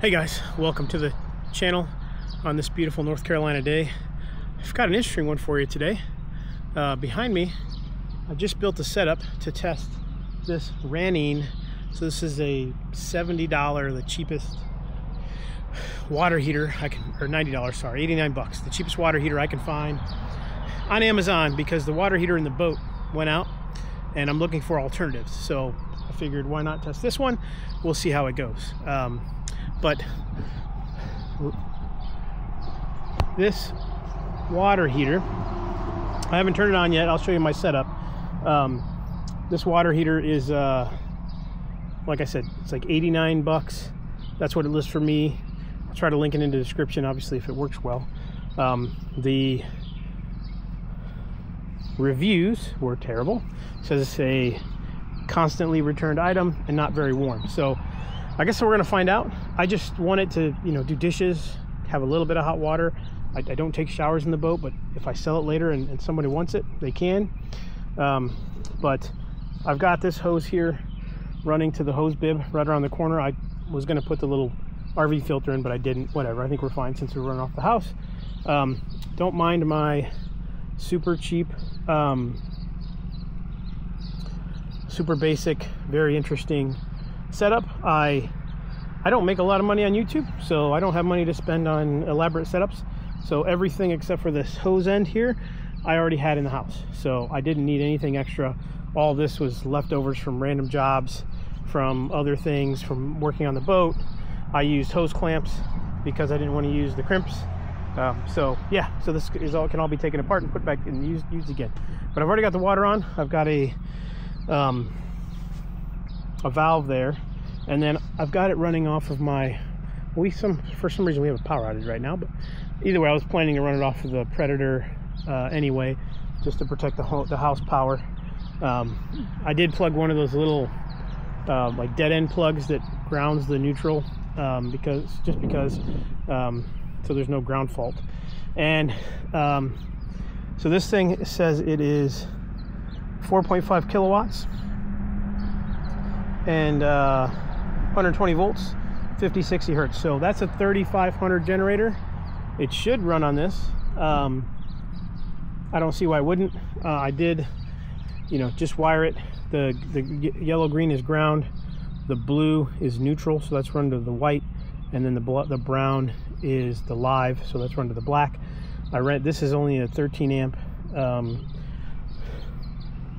Hey guys, welcome to the channel on this beautiful North Carolina day. I've got an interesting one for you today. Behind me, I've just built a setup to test this Ranein. So this is a $70, the cheapest water heater I can, or $90, sorry, 89 bucks, the cheapest water heater I can find on Amazon because the water heater in the boat went out and I'm looking for alternatives. So I figured why not test this one? We'll see how it goes. But this water heater, I haven't turned it on yet. I'll show you my setup. This water heater is, like I said, it's like 89 bucks. That's what it lists for me. I'll try to link it in the description, obviously, if it works well. The reviews were terrible. It says it's a constantly returned item and not very warm. So I guess we're gonna find out. I just wanted to, you know, do dishes, have a little bit of hot water. I don't take showers in the boat, but if I sell it later and somebody wants it, they can. But I've got this hose here running to the hose bib right around the corner. I was gonna put the little RV filter in, but I didn't, whatever. I think we're fine since we're running off the house. Don't mind my super cheap, super basic, very interesting setup. I don't make a lot of money on YouTube, so I don't have money to spend on elaborate setups. So everything except for this hose end here, I already had in the house. So I didn't need anything extra. All this was leftovers from random jobs, from other things, from working on the boat. I used hose clamps because I didn't want to use the crimps. So yeah, so this is all, can all be taken apart and put back and used again. But I've already got the water on. I've got a valve there, and then I've got it running off of my, for some reason we have a power outage right now, but either way I was planning to run it off of the Predator anyway, just to protect the house power. I did plug one of those little like dead end plugs that grounds the neutral, so there's no ground fault. And so this thing says it is 4.5 kilowatts and 120 volts, 50-60 hertz. So that's a 3500 generator. It should run on this. I don't see why it wouldn't. I did, you know, just wire it. The yellow green is ground, the blue is neutral, so that's run to the white, and then the brown is the live, so that's run to the black. This is only a 13 amp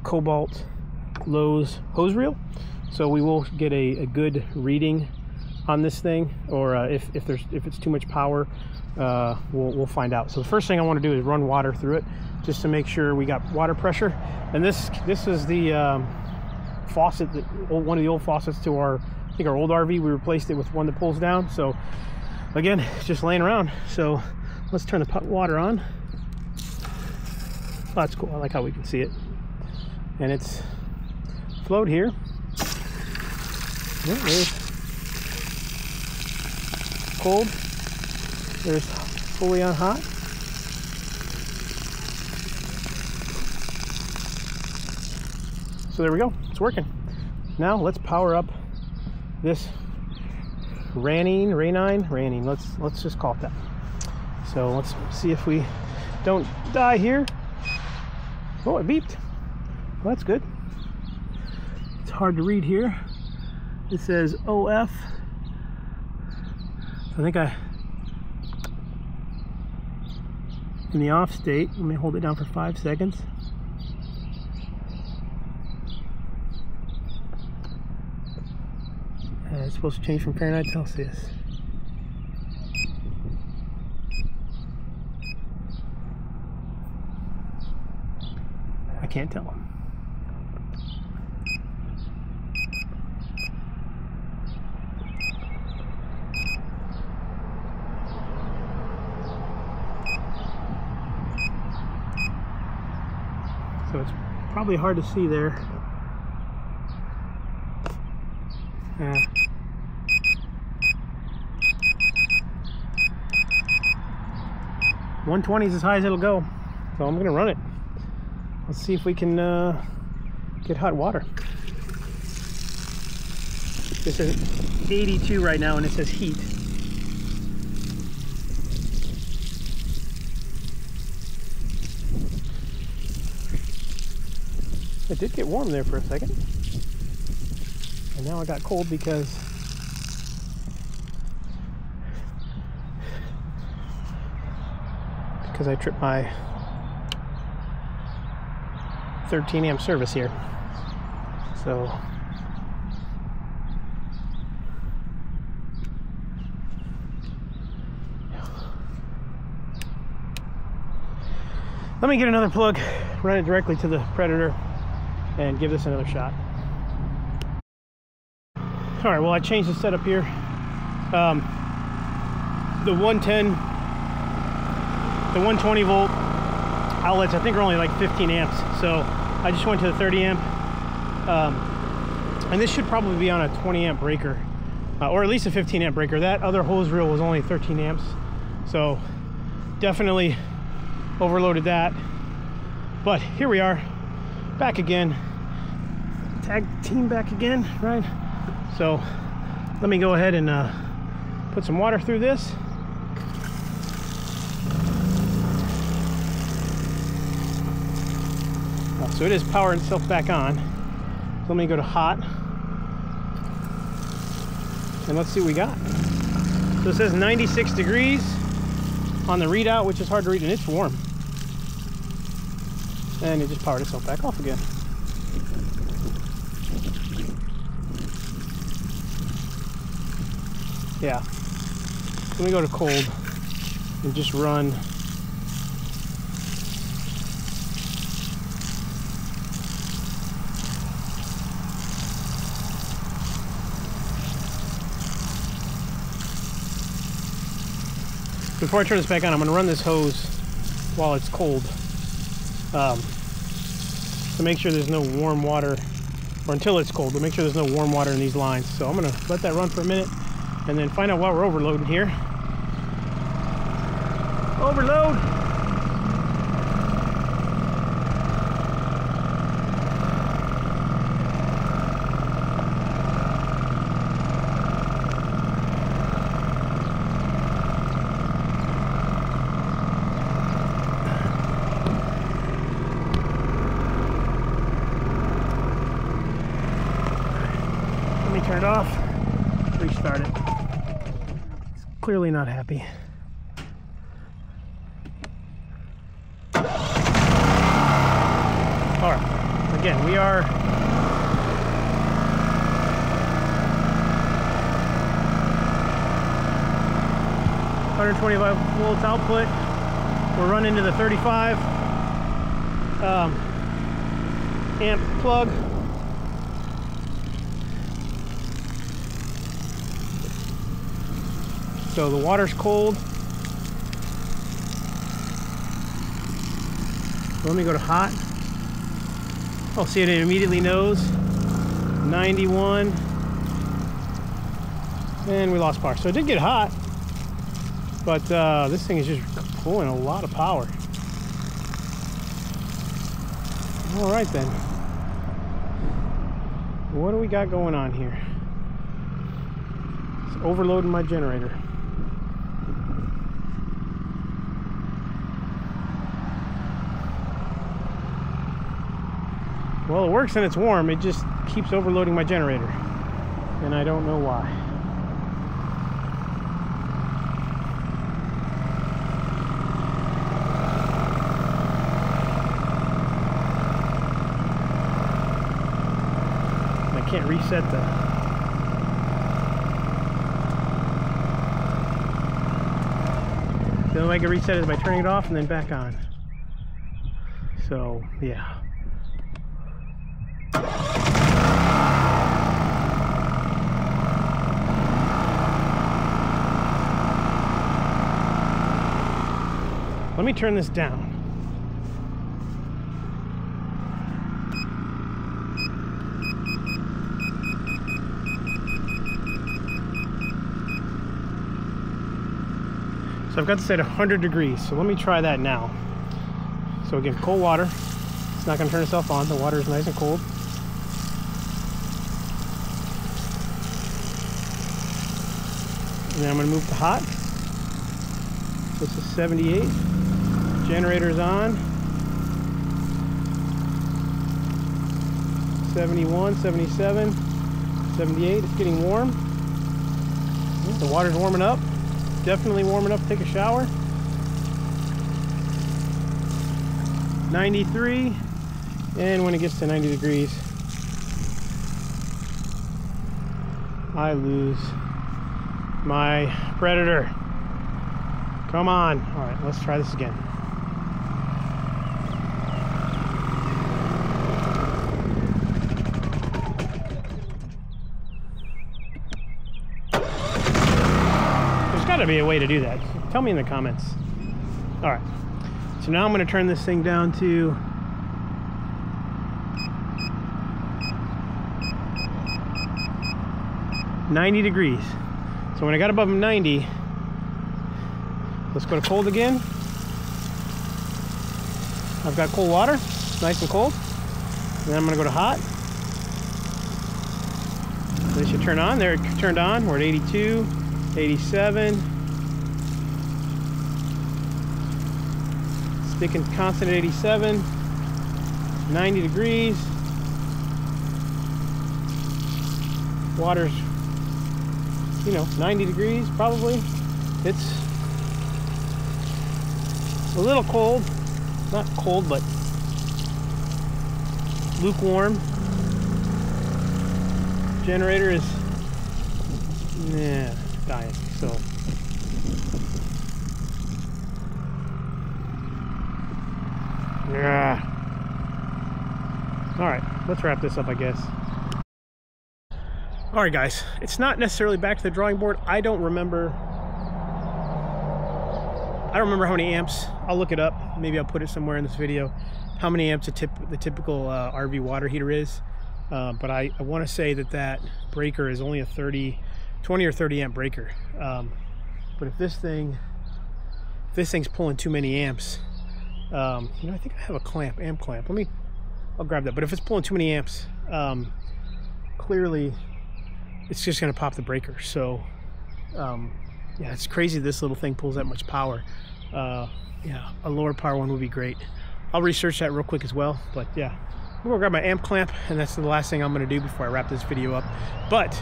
cobalt Lowe's hose reel, so we will get a good reading on this thing, or if it's too much power, we'll find out. So the first thing I want to do is run water through it just to make sure we got water pressure. And this is the faucet, one of the old faucets to our, I think our old RV. We replaced it with one that pulls down. So again, it's just laying around. So let's turn the water on. Oh, that's cool. I like how we can see it. And it's flowed here. There's cold, there's fully on hot. So there we go, it's working. Now let's power up this Ranein, let's just call it that. So let's see if we don't die here. Oh, it beeped. Well, that's good. It's hard to read here. It says OF. I think in the off state, let me hold it down for 5 seconds. It's supposed to change from Fahrenheit to Celsius. I can't tell. So it's probably hard to see there. Yeah. $120 is as high as it'll go, so I'm gonna run it. Let's see if we can get hot water. This is 82 right now, and it says heat. It did get warm there for a second. And now I got cold because I tripped my 13 amp service here. So let me get another plug, run it directly to the Predator, and give this another shot. All right, well, I changed the setup here. The 110, the 120 volt outlets, I think, are only like 15 amps. So I just went to the 30 amp, and this should probably be on a 20 amp breaker, or at least a 15 amp breaker. That other hose reel was only 13 amps, so definitely overloaded that. But here we are back again, tag team back again, right? So let me go ahead and put some water through this. So it is powering itself back on. So let me go to hot and let's see what we got. So it says 96 degrees on the readout, which is hard to read, and it's warm. And it just powered itself back off again. Yeah. Let me go to cold and just run. Before I turn this back on, I'm going to run this hose while it's cold, to make sure there's no warm water, or until it's cold, to make sure there's no warm water in these lines. So I'm going to let that run for a minute and then find out why we're overloading here. Overload! Turn it off, restart it. It's clearly not happy. All right, again, we are .125 volts output. We're running to the 35 amp plug. So the water's cold. Let me go to hot. Oh, see, it immediately knows. 91. And we lost power. So it did get hot, but this thing is just pulling a lot of power. All right, then. What do we got going on here? It's overloading my generator. Well, it works and it's warm. It just keeps overloading my generator, and I don't know why. I can't reset that. The only way I can reset it is by turning it off and then back on. So, yeah. Let me turn this down. So I've got to set 100 degrees, so let me try that now. So again, cold water. It's not going to turn itself on. The water is nice and cold. And then I'm going to move to hot. This is 78. Generator's on. 71, 77, 78. It's getting warm. The water's warming up. Definitely warming up to take a shower. 93, and when it gets to 90 degrees, I lose my Predator. Come on. All right, let's try this again. There's got to be a way to do that. Tell me in the comments. All right. So now I'm going to turn this thing down to 90 degrees. So when I got above 90, let's go to cold again. I've got cold water, nice and cold. And then I'm going to go to hot. This should turn on. There, it turned on. We're at 82, 87. Sticking constant at 87, 90 degrees. Water's, you know, 90 degrees probably. It's a little cold, not cold, but lukewarm. Generator is, yeah, dying, so. All right, let's wrap this up, I guess. All right, guys, it's not necessarily back to the drawing board. I don't remember how many amps. I'll look it up. Maybe I'll put it somewhere in this video, how many amps the typical RV water heater is. But I want to say that breaker is only a 20 or 30 amp breaker. But if this thing's pulling too many amps, you know, I think I have a amp clamp. I'll grab that. But if it's pulling too many amps, clearly it's just going to pop the breaker. So yeah, it's crazy this little thing pulls that much power. Yeah, a lower power one would be great. I'll research that real quick as well. But yeah, I'm going to grab my amp clamp, and that's the last thing I'm going to do before I wrap this video up. But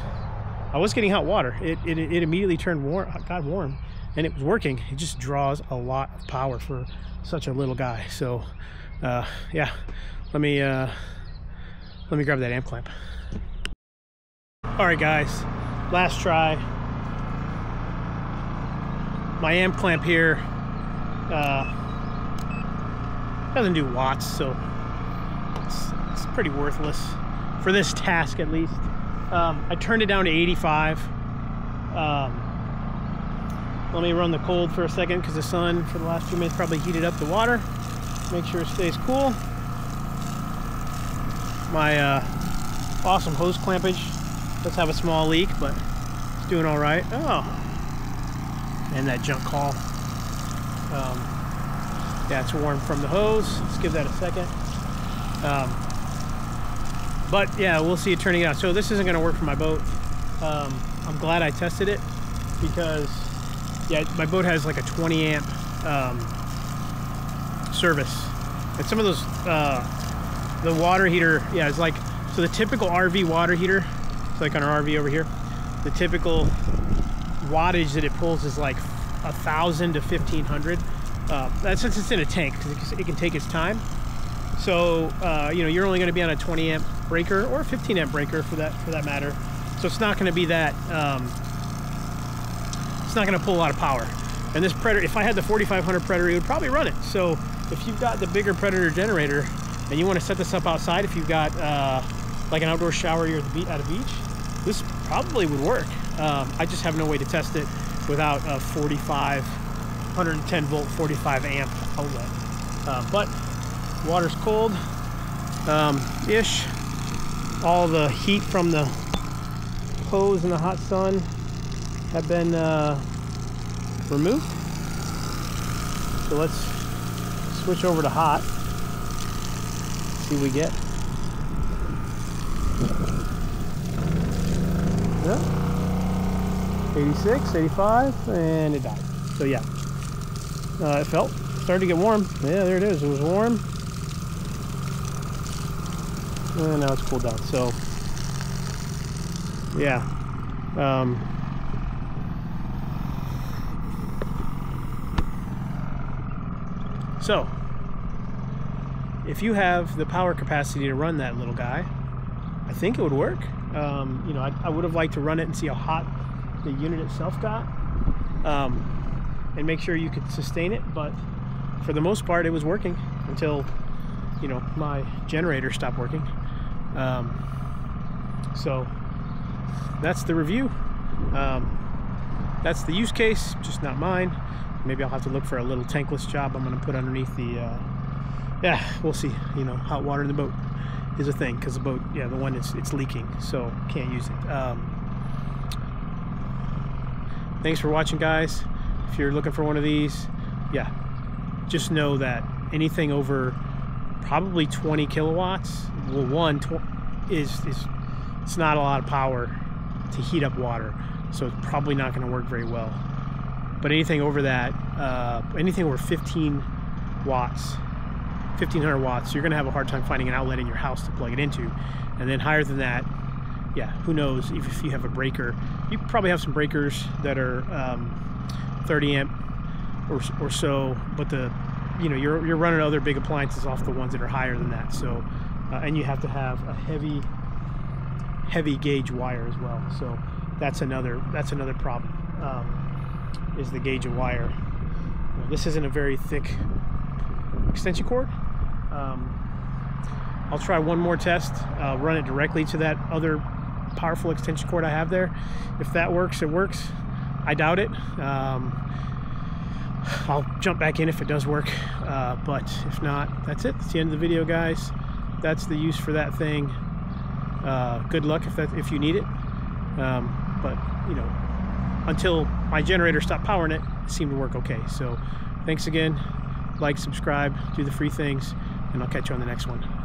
I was getting hot water. It immediately turned warm, got warm, and it was working. It just draws a lot of power for such a little guy. So yeah, let me grab that amp clamp. All right, guys, last try. My amp clamp here doesn't do watts, so it's pretty worthless for this task, at least. I turned it down to 85. Let me run the cold for a second, because the sun for the last few minutes probably heated up the water. Make sure it stays cool. My awesome hose clampage does have a small leak, but it's doing all right. Oh, and that junk call. Yeah, it's warm from the hose. Let's give that a second. But yeah, we'll see it turning out. So this isn't going to work for my boat. I'm glad I tested it, because yeah, my boat has like a 20 amp service, and some of those the water heater, yeah, it's like, so the typical RV water heater, it's like on our RV over here, the typical wattage that it pulls is like 1,000 to 1,500. That's since it's in a tank, because it can take its time. So you know, you're only going to be on a 20 amp breaker or a 15 amp breaker for that matter. So it's not going to be that. It's not going to pull a lot of power. And this Predator, if I had the 4500 Predator, it would probably run it. So if you've got the bigger Predator generator and you want to set this up outside, if you've got like an outdoor shower, you're at a beach, this probably would work. I just have no way to test it without a 110 volt 45 amp outlet. But water's cold ish. All the heat from the hose and the hot sun have been removed. So let's switch over to hot. See what we get. Yeah. 86, 85, and it died. So yeah, it started to get warm. Yeah, there it is. It was warm. Now it's cooled down. So yeah, so if you have the power capacity to run that little guy, I think it would work. You know, I would have liked to run it and see how hot the unit itself got, and make sure you could sustain it. But for the most part, it was working until, you know, my generator stopped working. So that's the review. That's the use case, just not mine. Maybe I'll have to look for a little tankless job I'm going to put underneath the, yeah, we'll see. You know, hot water in the boat is a thing, because the boat, yeah, the one it's leaking, so can't use it. Thanks for watching, guys. If you're looking for one of these, yeah, just know that anything over probably 20 kilowatts, well, one it's not a lot of power to heat up water, so it's probably not going to work very well. But anything over that, anything over 1500 watts, you're going to have a hard time finding an outlet in your house to plug it into. And then higher than that, yeah, who knows if you have a breaker. You probably have some breakers that are 30 amp or so, but the, you know, you're running other big appliances off the ones that are higher than that. So and you have to have a heavy gauge wire as well, so that's another problem, is the gauge of wire. Now, this isn't a very thick extension cord. I'll try one more test. I'll run it directly to that other powerful extension cord I have there. If that works, it works. I doubt it. I'll jump back in if it does work, but if not, that's it. It's the end of the video, guys. That's the use for that thing. Good luck if you need it. But you know, until my generator stopped powering it, it seemed to work okay. So thanks again. Like, subscribe, do the free things, and I'll catch you on the next one.